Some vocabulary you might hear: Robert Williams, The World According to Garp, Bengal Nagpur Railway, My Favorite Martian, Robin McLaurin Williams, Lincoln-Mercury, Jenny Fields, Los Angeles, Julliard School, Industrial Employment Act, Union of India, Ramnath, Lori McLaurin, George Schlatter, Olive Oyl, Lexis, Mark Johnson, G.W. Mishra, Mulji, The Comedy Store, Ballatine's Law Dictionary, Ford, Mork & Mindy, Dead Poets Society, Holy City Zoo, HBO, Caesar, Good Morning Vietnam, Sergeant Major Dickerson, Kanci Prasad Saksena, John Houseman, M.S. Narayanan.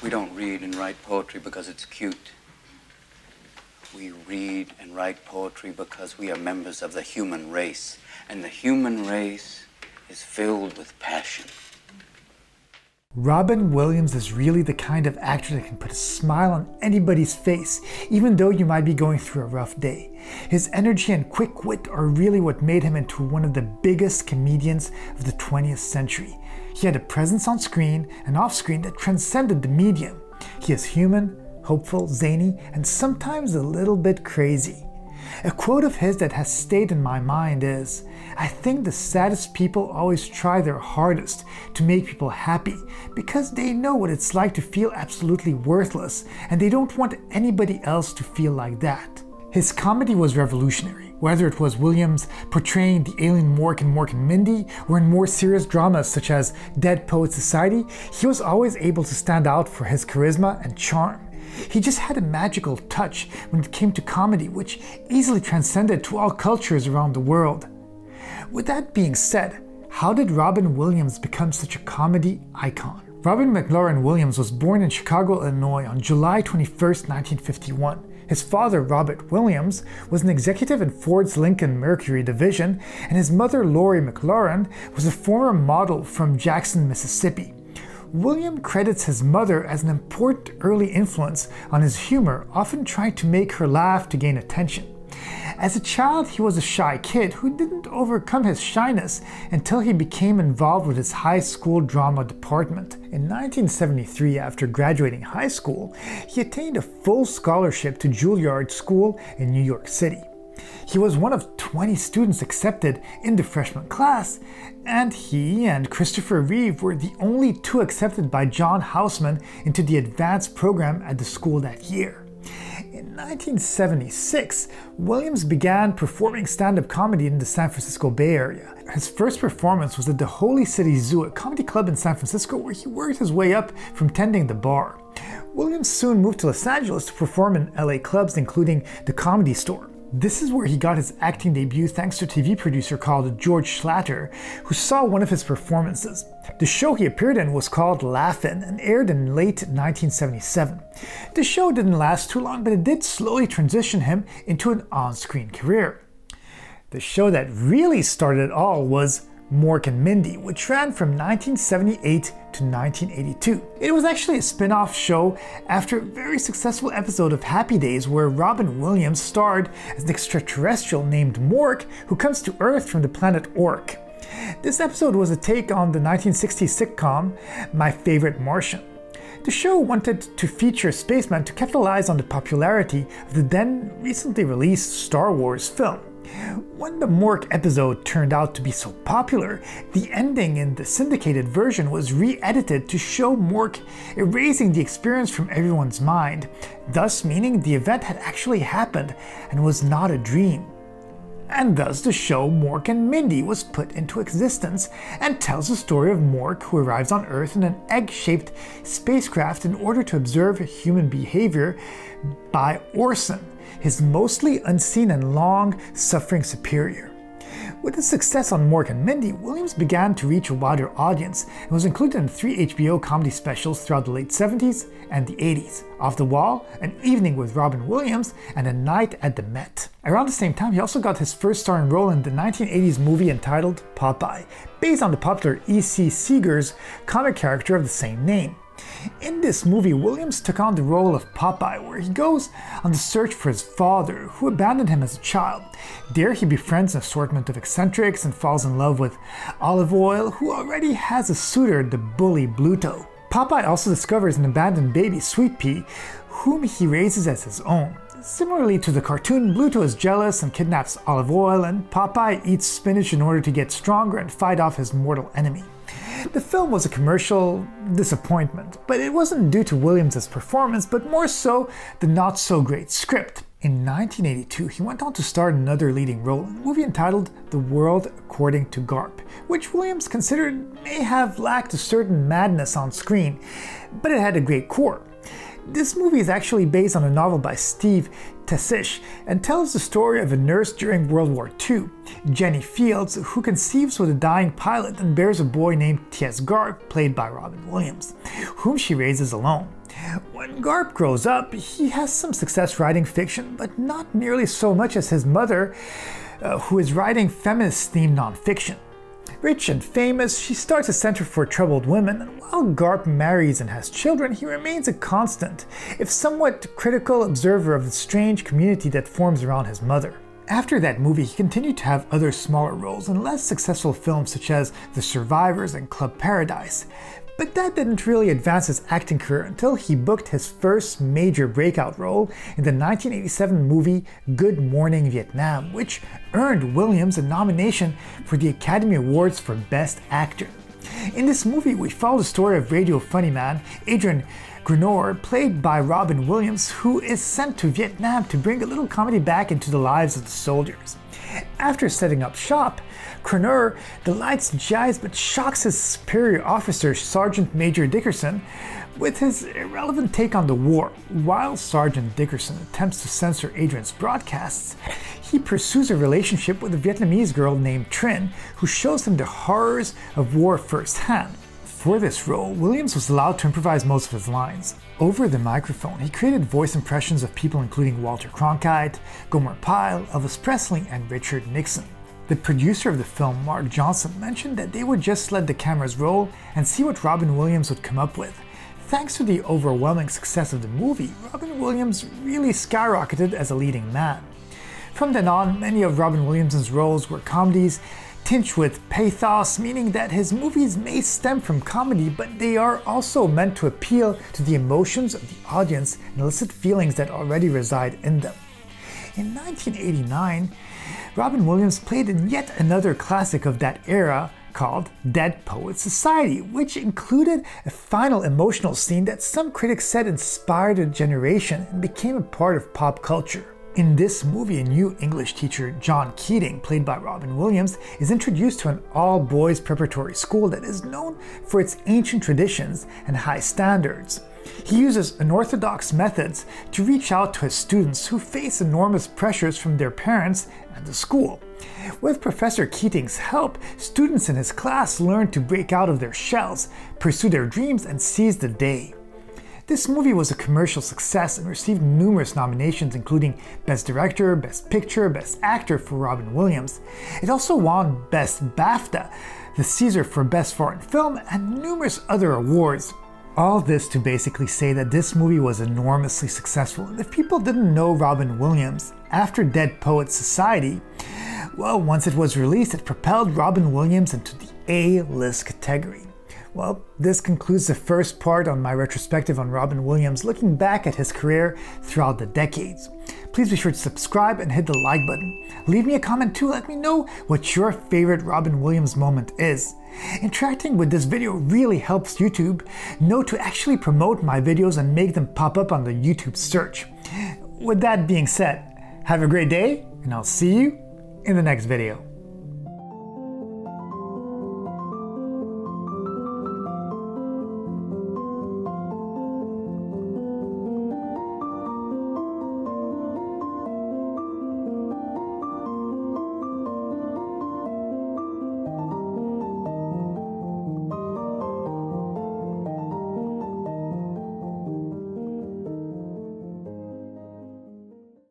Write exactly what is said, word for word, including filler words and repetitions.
We don't read and write poetry because it's cute. We read and write poetry because we are members of the human race, and the human race is filled with passion. Robin Williams is really the kind of actor that can put a smile on anybody's face, even though you might be going through a rough day. His energy and quick wit are really what made him into one of the biggest comedians of the twentieth century. He had a presence on screen and off screen that transcended the medium. He is human, hopeful, zany, and sometimes a little bit crazy. A quote of his that has stayed in my mind is, "I think the saddest people always try their hardest to make people happy because they know what it's like to feel absolutely worthless and they don't want anybody else to feel like that." His comedy was revolutionary, whether it was Williams portraying the alien Mork in Mork and Mindy or in more serious dramas such as Dead Poets Society, he was always able to stand out for his charisma and charm. He just had a magical touch when it came to comedy, which easily transcended to all cultures around the world. With that being said, how did Robin Williams become such a comedy icon? Robin McLaurin Williams was born in Chicago, Illinois on July twenty-first, nineteen fifty-one. His father, Robert Williams, was an executive in Ford's Lincoln-Mercury division, and his mother, Lori McLaurin, was a former model from Jackson, Mississippi. William credits his mother as an important early influence on his humor, often trying to make her laugh to gain attention. As a child, he was a shy kid who didn't overcome his shyness until he became involved with his high school drama department. In nineteen seventy-three, after graduating high school, he attained a full scholarship to Julliard School in New York City. He was one of twenty students accepted in the freshman class, and he and Christopher Reeve were the only two accepted by John Houseman into the advanced program at the school that year. In nineteen seventy-six, Williams began performing stand-up comedy in the San Francisco Bay Area. His first performance was at the Holy City Zoo, a comedy club in San Francisco where he worked his way up from tending the bar. Williams soon moved to Los Angeles to perform in L A clubs including The Comedy Store. This is where he got his acting debut thanks to a T V producer called George Schlatter, who saw one of his performances. The show he appeared in was called Laugh-In and aired in late nineteen seventy-seven. The show didn't last too long, but it did slowly transition him into an on-screen career. The show that really started it all was Mork and Mindy, which ran from nineteen seventy-eight to nineteen eighty-two. It was actually a spin-off show after a very successful episode of Happy Days where Robin Williams starred as an extraterrestrial named Mork who comes to Earth from the planet Ork. This episode was a take on the nineteen sixties sitcom My Favorite Martian. The show wanted to feature spacemen to capitalize on the popularity of the then recently released Star Wars film. When the Mork episode turned out to be so popular, the ending in the syndicated version was re-edited to show Mork erasing the experience from everyone's mind, thus meaning the event had actually happened and was not a dream. And thus the show Mork and Mindy was put into existence and tells the story of Mork who arrives on Earth in an egg-shaped spacecraft in order to observe human behavior by Orson, his mostly unseen and long-suffering superior. With his success on Mork and Mindy, Williams began to reach a wider audience and was included in three H B O comedy specials throughout the late seventies and the eighties, Off the Wall, An Evening with Robin Williams, and A Night at the Met. Around the same time, he also got his first starring role in the nineteen eighties movie entitled Popeye, based on the popular E C Seeger's comic character of the same name. In this movie, Williams took on the role of Popeye, where he goes on the search for his father, who abandoned him as a child. There he befriends an assortment of eccentrics and falls in love with Olive Oyl, who already has a suitor, the bully Bluto. Popeye also discovers an abandoned baby, Sweet Pea, whom he raises as his own. Similarly to the cartoon, Bluto is jealous and kidnaps Olive Oyl, and Popeye eats spinach in order to get stronger and fight off his mortal enemy. The film was a commercial disappointment, but it wasn't due to Williams' performance, but more so the not-so-great script. In nineteen eighty-two, he went on to star in another leading role in a movie entitled The World According to Garp, which Williams considered may have lacked a certain madness on screen, but it had a great core. This movie is actually based on a novel by Steve Tesich and tells the story of a nurse during World War Two, Jenny Fields, who conceives with a dying pilot and bears a boy named T S Garp, played by Robin Williams, whom she raises alone. When Garp grows up, he has some success writing fiction, but not nearly so much as his mother, uh, who is writing feminist-themed nonfiction. Rich and famous, she starts a center for troubled women, and while Garp marries and has children, he remains a constant, if somewhat critical, observer of the strange community that forms around his mother. After that movie, he continued to have other smaller roles in less successful films such as The Survivors and Club Paradise, but that didn't really advance his acting career until he booked his first major breakout role in the nineteen eighty-seven movie Good Morning Vietnam, which earned Williams a nomination for the Academy Awards for Best Actor. In this movie, we follow the story of radio funny man Adrian Grenor, played by Robin Williams, who is sent to Vietnam to bring a little comedy back into the lives of the soldiers. After setting up shop, Grenor delights the G Is but shocks his superior officer, Sergeant Major Dickerson, with his irrelevant take on the war. While Sergeant Dickerson attempts to censor Adrian's broadcasts, he pursues a relationship with a Vietnamese girl named Trinh, who shows him the horrors of war firsthand. For this role, Williams was allowed to improvise most of his lines. Over the microphone, he created voice impressions of people including Walter Cronkite, Gomer Pyle, Elvis Presley, and Richard Nixon. The producer of the film, Mark Johnson, mentioned that they would just let the cameras roll and see what Robin Williams would come up with. Thanks to the overwhelming success of the movie, Robin Williams really skyrocketed as a leading man. From then on, many of Robin Williams' roles were comedies tinged with pathos, meaning that his movies may stem from comedy, but they are also meant to appeal to the emotions of the audience and elicit feelings that already reside in them. In nineteen eighty-nine, Robin Williams played in yet another classic of that era called Dead Poets Society, which included a final emotional scene that some critics said inspired a generation and became a part of pop culture. In this movie, a new English teacher, John Keating, played by Robin Williams, is introduced to an all-boys preparatory school that is known for its ancient traditions and high standards. He uses unorthodox methods to reach out to his students, who face enormous pressures from their parents and the school. With Professor Keating's help, students in his class learn to break out of their shells, pursue their dreams, and seize the day. This movie was a commercial success and received numerous nominations, including Best Director, Best Picture, Best Actor for Robin Williams. It also won Best BAFTA, the Caesar for Best Foreign Film, and numerous other awards. All this to basically say that this movie was enormously successful, and if people didn't know Robin Williams after Dead Poets Society, well, once it was released, it propelled Robin Williams into the A-list category. Well, this concludes the first part on my retrospective on Robin Williams, looking back at his career throughout the decades. Please be sure to subscribe and hit the like button. Leave me a comment too, let me know what your favorite Robin Williams moment is. Interacting with this video really helps YouTube know to actually promote my videos and make them pop up on the YouTube search. With that being said, have a great day, and I'll see you in the next video.